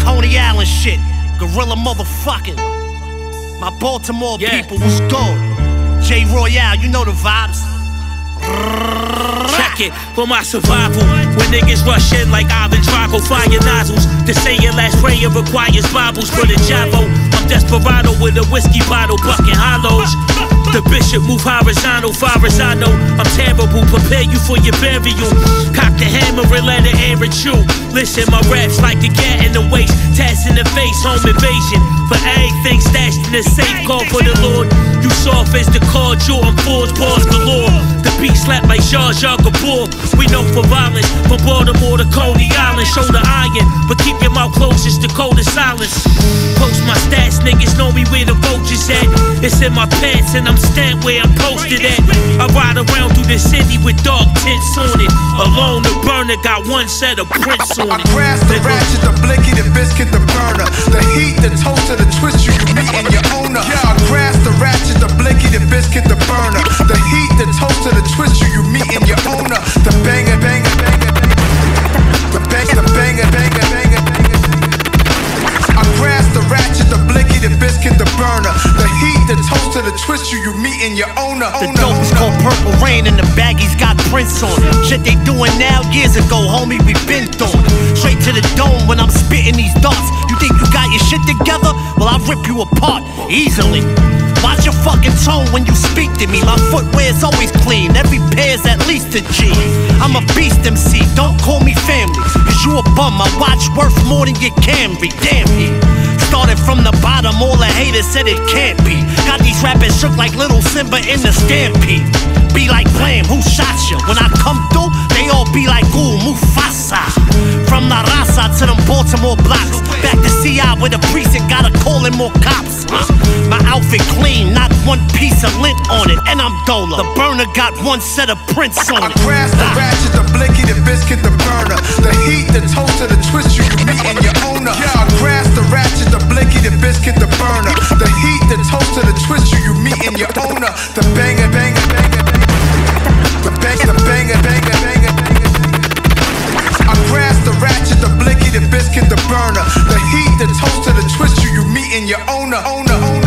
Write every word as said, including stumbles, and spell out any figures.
Coney Island shit, gorilla motherfucking. My Baltimore yeah. people was good. Jay Royale, you know the vibes. Check it for my survival. When niggas rush in like Ivan Travo, fire nozzles. They say your last prayer requires Bibles for the Javo. I'm desperado with a whiskey bottle, bucking hollows. The bishop move horizontal, far as I know. I'm terrible, prepare you for your burial. Cock the hammer and let it air at you. Listen, my raps like the gat in the waist. Tats in the face, home invasion. For everything stashed in the safe, call for the Lord. You soft as the car, Jordan Ford's bars galore. The beat slapped like Jar Jar Gabor. We know for violence, from Baltimore to Coney Island. Show the iron, but keep your mouth closed, it's the cold of silence. Post my stats, niggas know me where the vultures at. It's in my pants and I'm stand where I'm posted at. I ride around through the city with dark tints on it. Alone, the burner got one set of prints on it. I grasp the ratchet, the blicky, the biscuit, the burner. The heat, the toaster, the twist you meet in your owner. I grasp the ratchet, the blicky, the biscuit, the burner. The heat, the toaster, the twist you meet in your owner. The banger, banger, banger, the banger, the banger, banger, banger, banger. I grasp the ratchet, the blicky, the biscuit, the burner. The heat, the toast to the twist you, you meet in your owner. The dope is called Purple Rain and the baggies got prints on it. Shit they doing now, years ago, homie, we been through it. Straight to the dome when I'm spitting these darts. You think you got your shit together? Well, I'll rip you apart, easily. Watch your fucking tone when you speak to me. My footwear's always clean, every pair's at least a G. I'm a beast M C, don't call me family. Cause you a bum, my watch worth more than your camry. Damn me. Started from the bottom, all the haters said it can't be. Got these rappers shook like little Simba in the stampede. Be like blame, who shot ya? When I come through, they all be like, ooh, Mufasa. From La Rasa to them Baltimore blocks. Back to C I with a precinct, gotta call in more cops. uh, My outfit clean, not one piece of lint on it. And I'm Dola, the burner got one set of prints on it. I grasp the ratchet, the blicky, the biscuit, the burner. The heat, the toaster, the twist you meet in your owner. I grasp the ratchet, the blicky, the biscuit, the burner. The heat, the toaster, the twist you you meet in your owner. The banger, banger, banger, banger. The banger, the banger, banger, banger, banger. I grasp the ratchet, the blicky, the biscuit, the burner. The heat, the toaster, the twist you you meet in your owner, owner, owner.